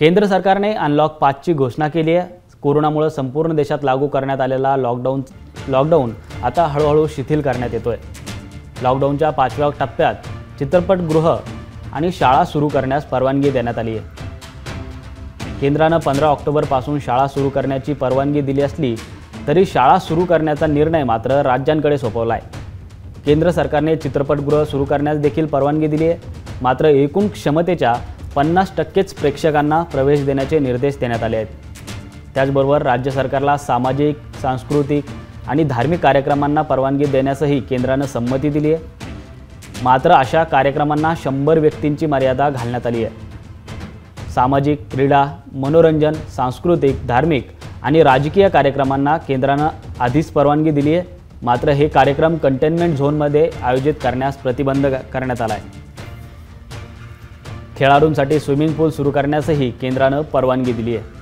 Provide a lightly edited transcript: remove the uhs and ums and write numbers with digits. केंद्र सरकारने अनलॉक 5ची घोषणा केली आहे। कोरोनामुळे संपूर्ण देशात लागू करण्यात आलेला लॉकडाऊन आता हळूहळू शिथिल करण्यात येतोय। लॉकडाऊनच्या 5व्या टप्प्यात चित्रपटगृह आणि शाळा सुरू करण्यास परवानगी देण्यात आली आहे। केंद्राने 15 ऑक्टोबर पासून शाळा सुरू करण्याची परवानगी दिली असली तरी शाळा सुरू करण्याचा निर्णय मात्र राज्यांकडे सोपवला आहे। केंद्र सरकारने चित्रपटगृह सुरू करण्यास देखील परवानगी दिली आहे, मात्र एकूण क्षमतेच्या 50% प्रेक्षकांना प्रवेश देण्याचे निर्देश देण्यात आले आहेत। त्याचबरोबर राज्य सरकारला सामाजिक, सांस्कृतिक आणि धार्मिक कार्यक्रमांना परवानगी देण्यासही केंद्राने संमती दिली आहे, मात्र अशा कार्यक्रमांना 100 व्यक्तींची मर्यादा घालण्यात आली आहे। सामाजिक, क्रीडा, मनोरंजन, सांस्कृतिक, धार्मिक आणि राजकीय कार्यक्रमांना केंद्राने आधीच परवानगी दिली आहे, मात्र हे कार्यक्रम कंटेनमेंट झोनमध्ये आयोजित करण्यास प्रतिबंध करण्यात आला आहे। खेळाडूंसाठी स्विमिंग पूल सुरू करण्यासही केंद्राने परवानगी दिली आहे।